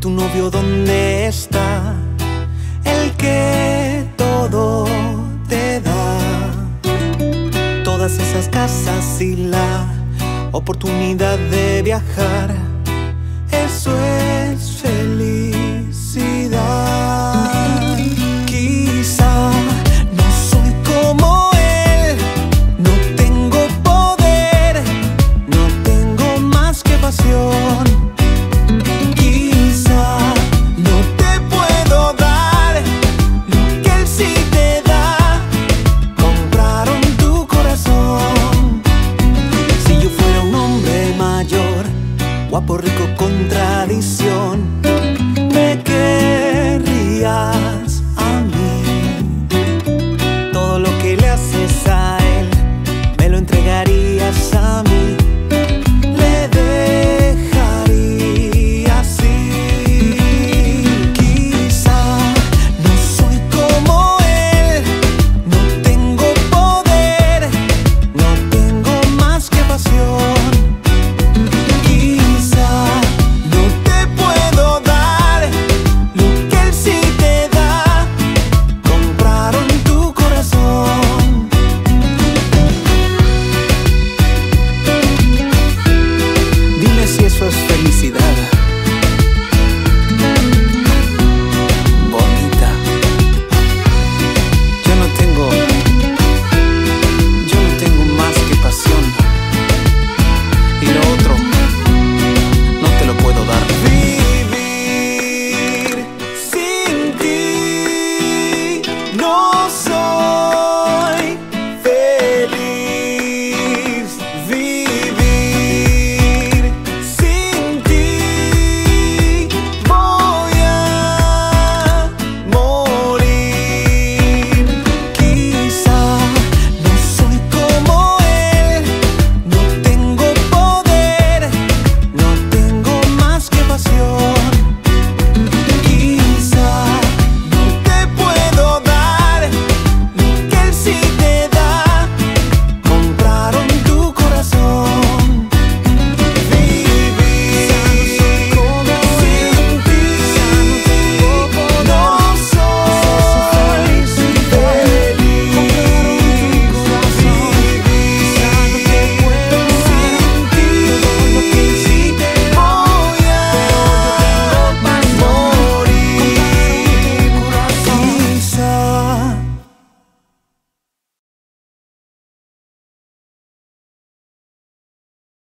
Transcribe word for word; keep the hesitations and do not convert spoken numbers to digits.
tu novio dónde está? El que todo te da, todas esas casas y la oportunidad de viajar. Eso es felicidad. Quizá no soy como él, no tengo poder, no tengo más que pasión. Guapo, rico, contra